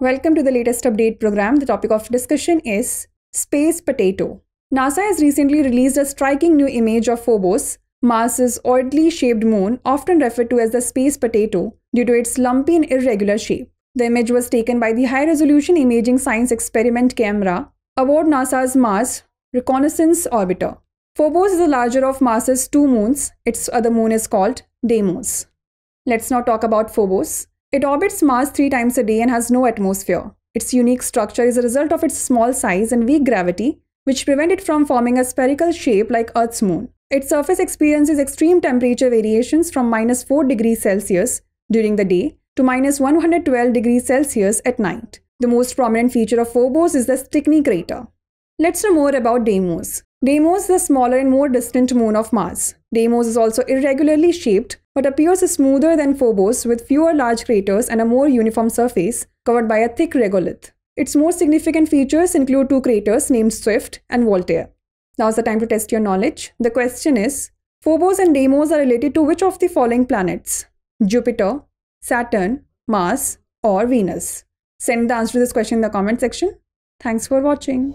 Welcome to the latest update program. The topic of discussion is Space Potato. NASA has recently released a striking new image of Phobos, Mars's oddly shaped moon, often referred to as the space potato, due to its lumpy and irregular shape. The image was taken by the high-resolution imaging science experiment camera aboard NASA's Mars Reconnaissance Orbiter. Phobos is the larger of Mars's two moons. Its other moon is called Deimos. Let's now talk about Phobos. It orbits Mars 3 times a day and has no atmosphere. Its unique structure is a result of its small size and weak gravity, which prevent it from forming a spherical shape like Earth's moon. Its surface experiences extreme temperature variations from -4°C during the day to -112°C at night. The most prominent feature of Phobos is the Stickney Crater. Let's know more about Deimos. Deimos is the smaller and more distant moon of Mars. Deimos is also irregularly shaped but appears smoother than Phobos, with fewer large craters and a more uniform surface covered by a thick regolith. Its most significant features include 2 craters named Swift and Voltaire. Now's the time to test your knowledge. The question is, Phobos and Deimos are related to which of the following planets? Jupiter, Saturn, Mars, or Venus? Send the answer to this question in the comment section. Thanks for watching.